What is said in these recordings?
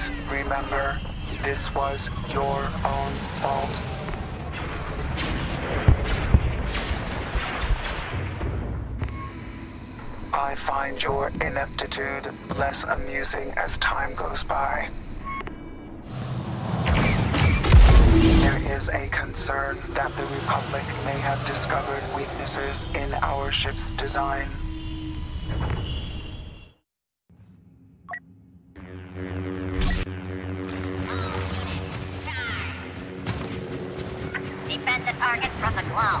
Please remember, this was your own fault. I find your ineptitude less amusing as time goes by. There is a concern that the Republic may have discovered weaknesses in our ship's design. Defend the target from the glow.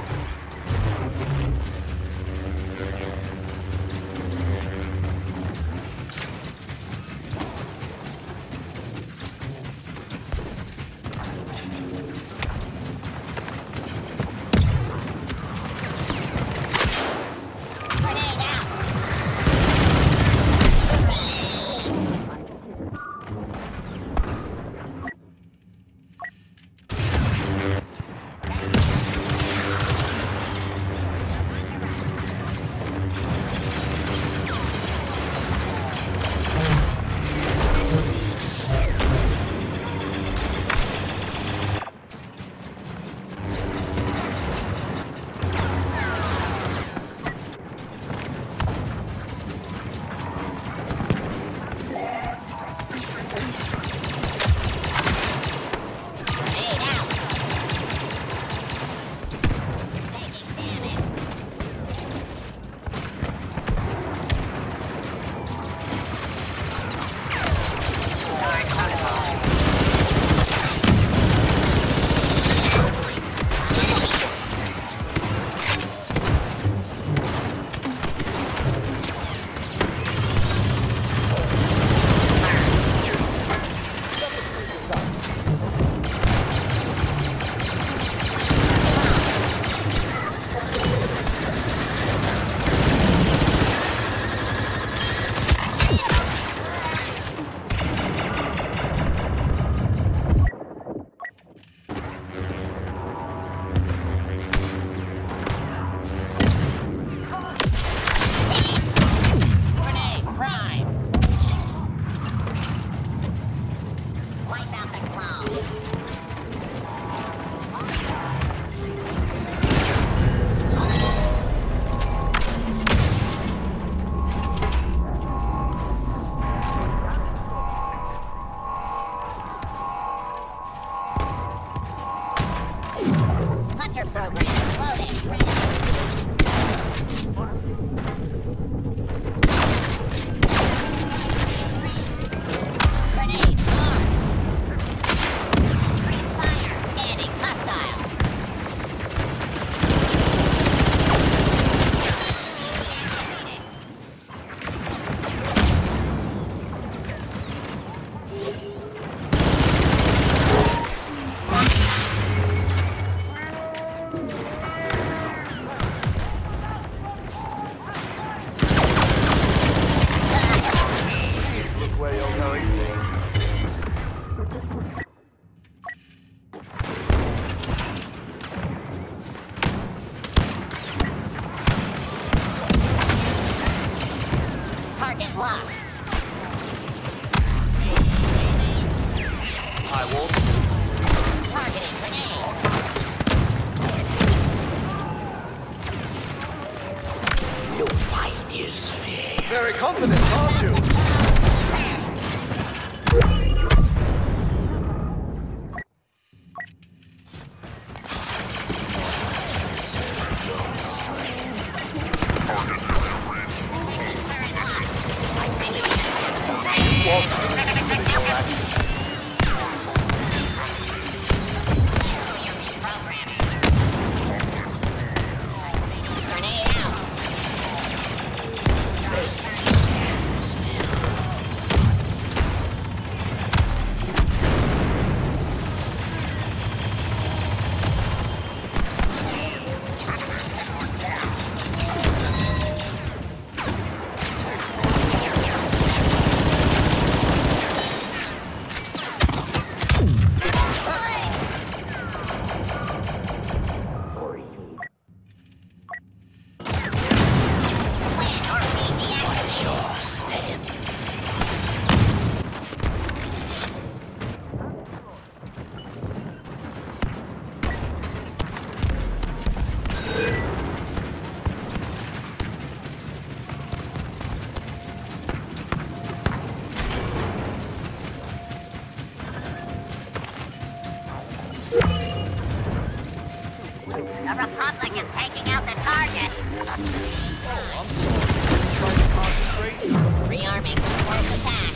Very confident, aren't you? Oh, I'm sorry. I'm trying to concentrate. Rearming the close attack.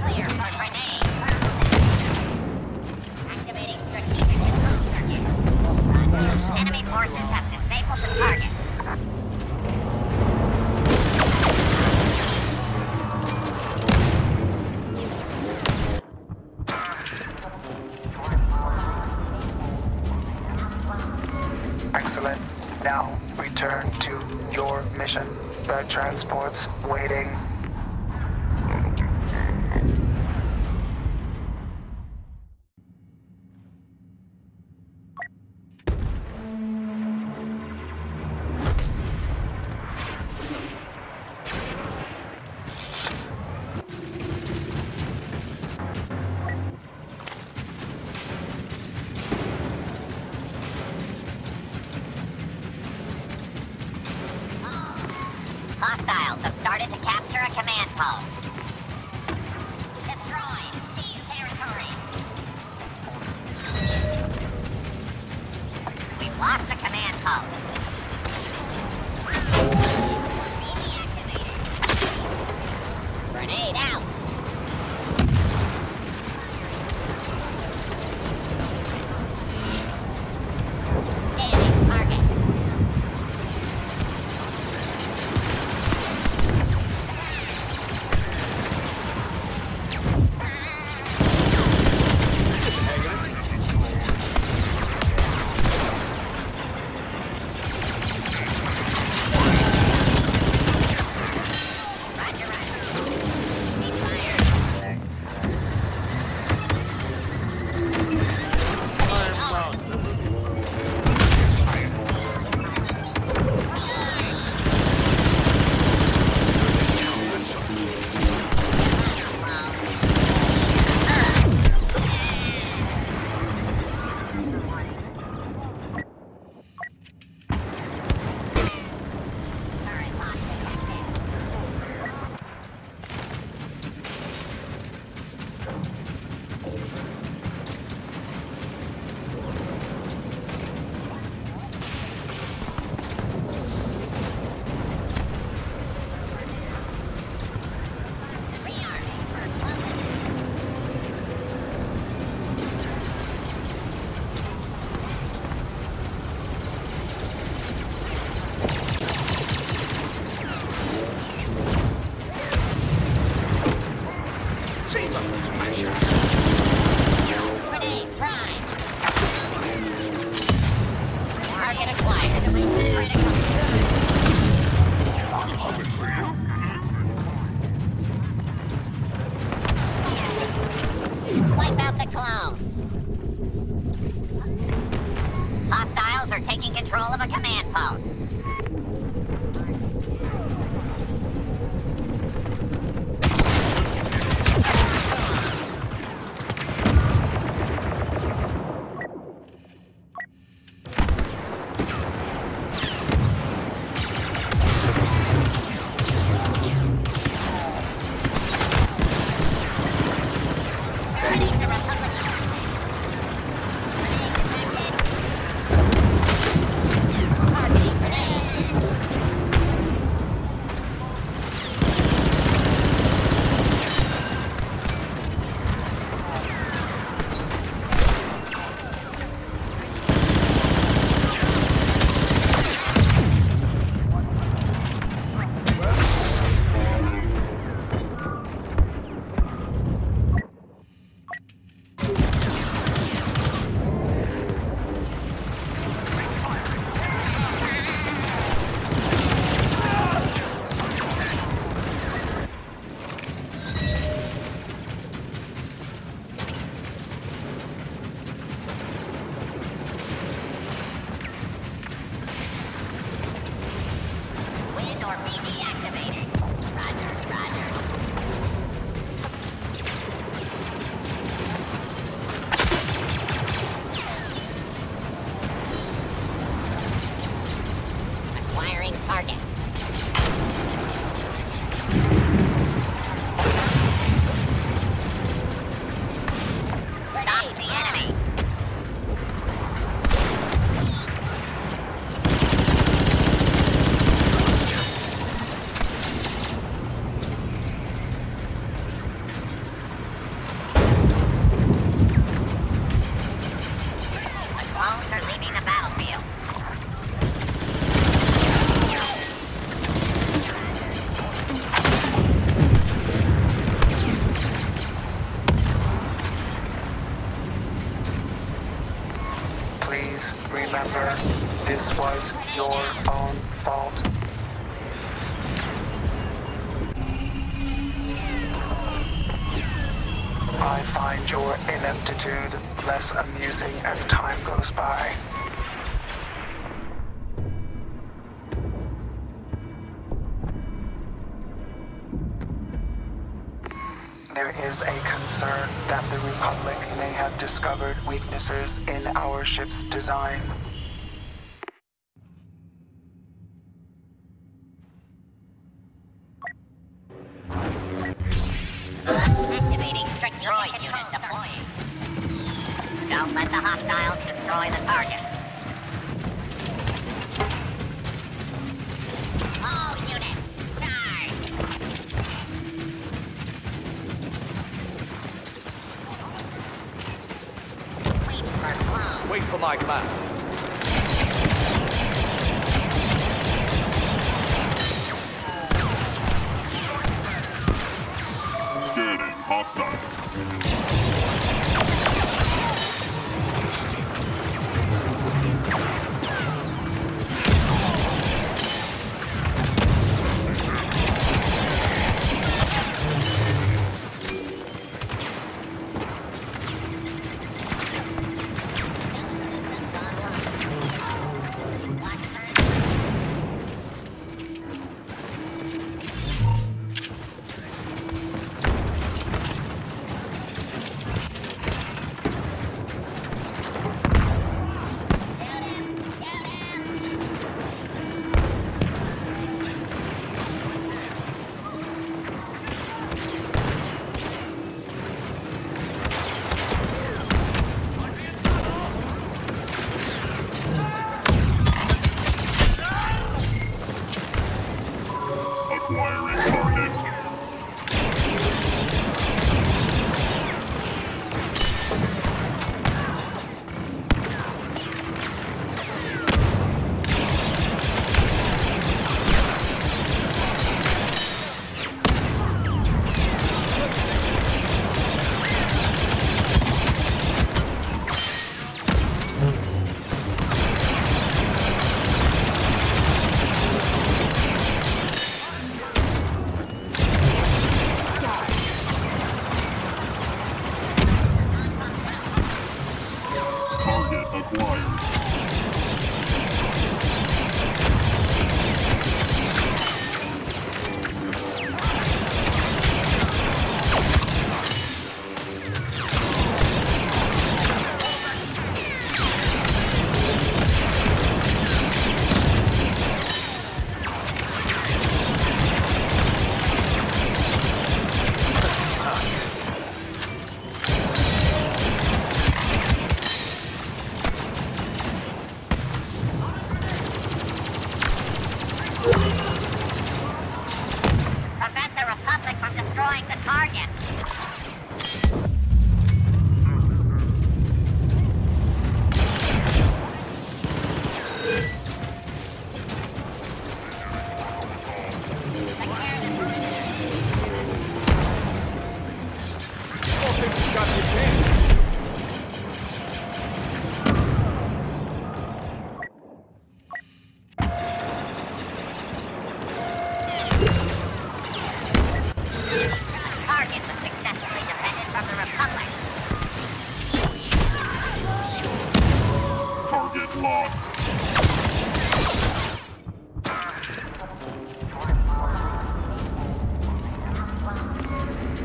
Clear for grenade. Activating strategic control circuit. Enemy forces have disabled the target. Excellent. Now return to your mission. The transport's waiting. Hostiles have started to capture a command post. Destroy these territories. We've lost the command post. Wipe out the clones. Hostiles are taking control of a command post. Targeting Remember, this was your own fault. I find your ineptitude less amusing as time goes by. There is a concern that the Republic may have discovered weaknesses in our ship's design. Activating strategic unit deployed. Don't let the hostiles destroy the target. All units, charge! Wait for my command. Scanning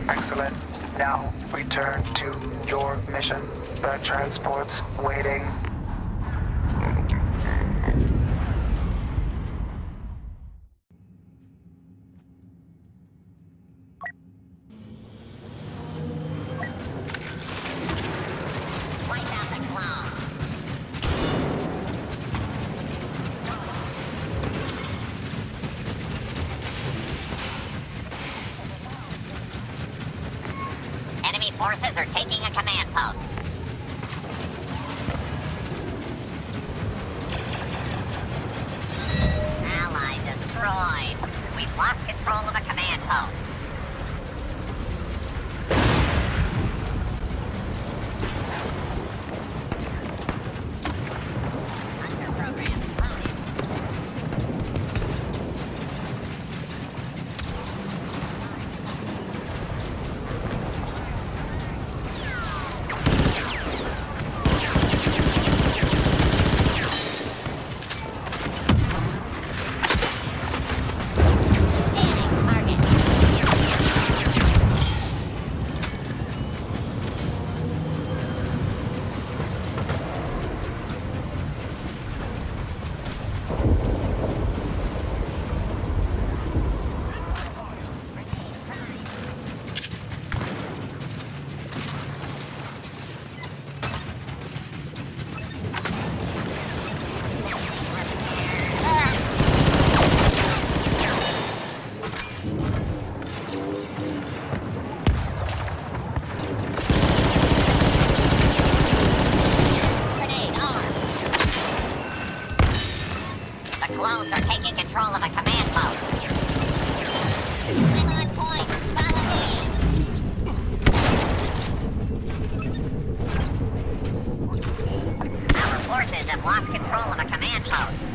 Excellent. Now return to your mission. The transport's waiting. Enemy forces are taking a command post. Ally destroyed. We've lost control of a command post. Under The clones are taking control of a command mode. I'm on point. Follow me. Our forces have lost control of a command post.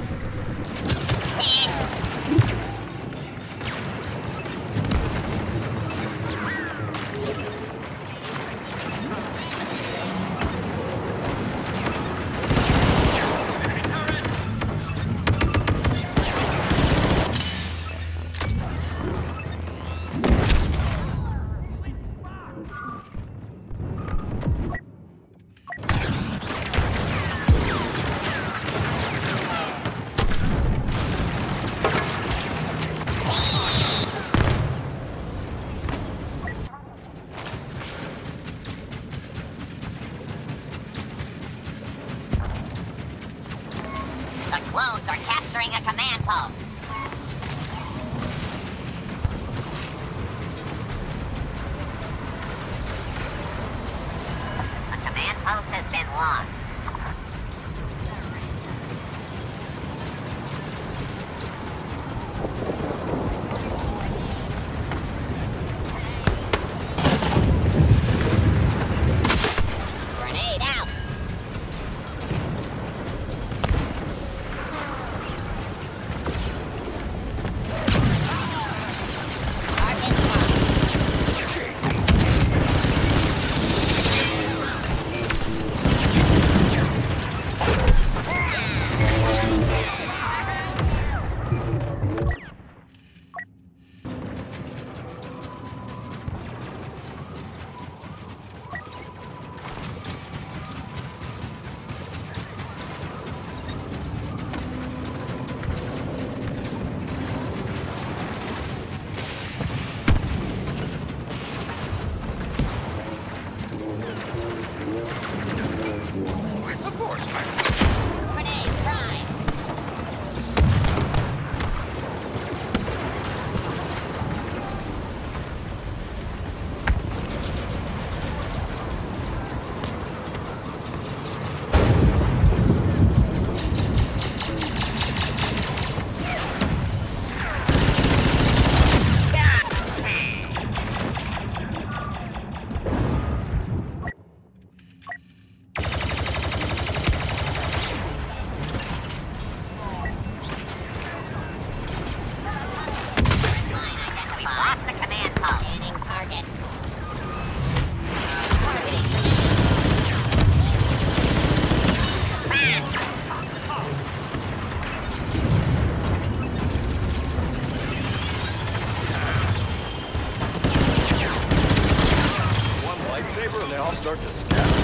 Clones are capturing a command post. A command post has been lost. Start to scatter.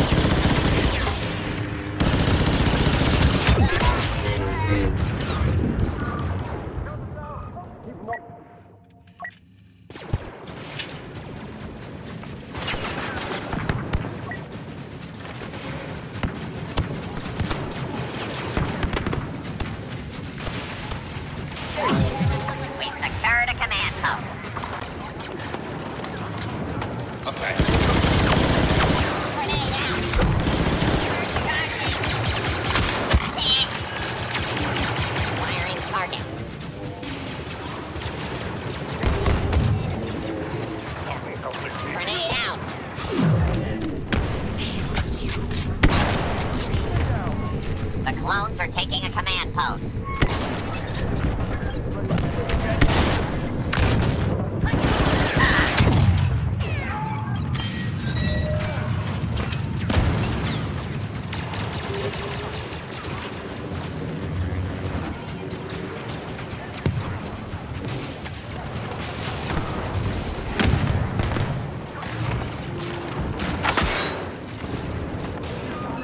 Clones are taking a command post.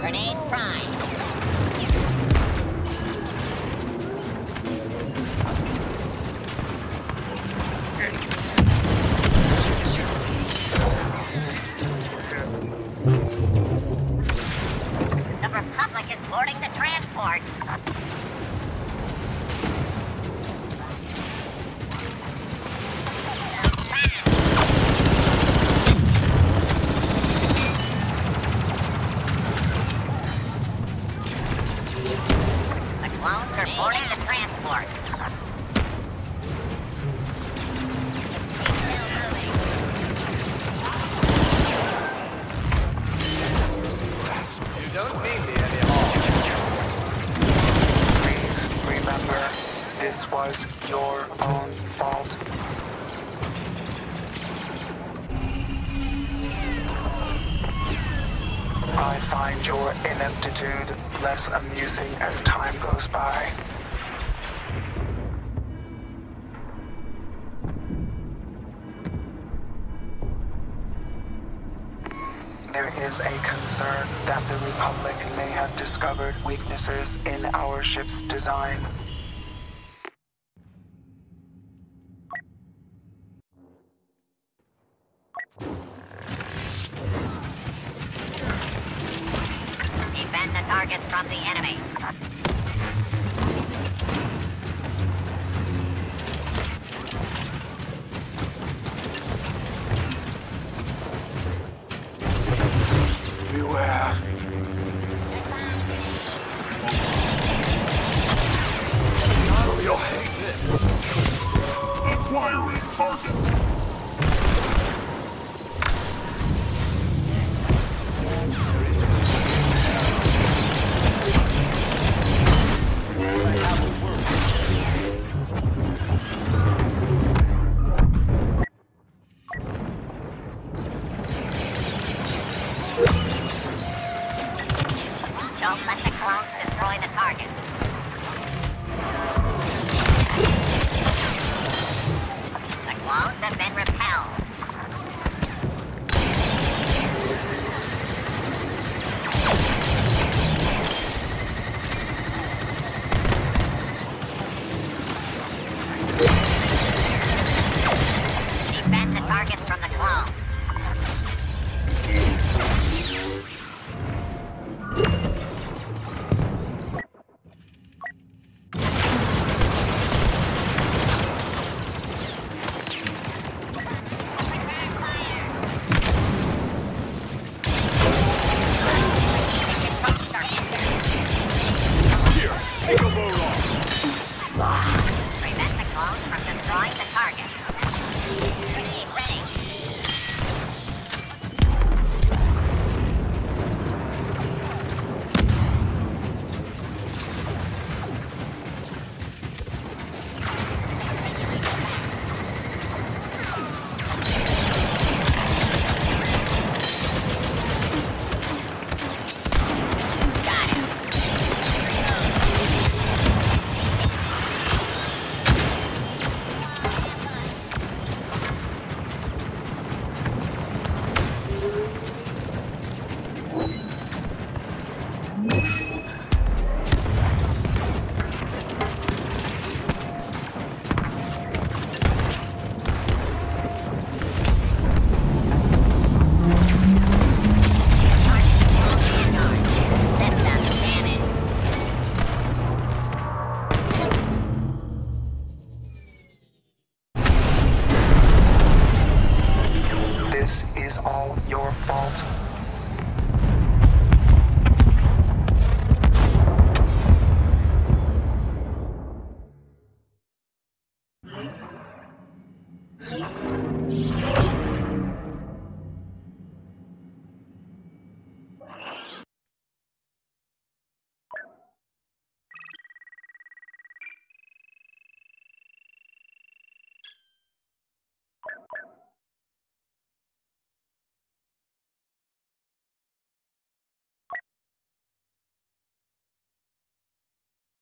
Grenade prime. alone for boarding the transport. You don't need me anymore. Please remember, this was your own fault. I find your ineptitude less amusing as time goes by. There is a concern that the Republic may have discovered weaknesses in our ship's design. Targets from the enemy. Beware. Oh, you'll hate this. Acquiring target. Don't let the clones destroy the target. The clones have been repelled. Defend the target from the clones. Prevent the clones from destroying the target. Grenade ready. This is all your fault.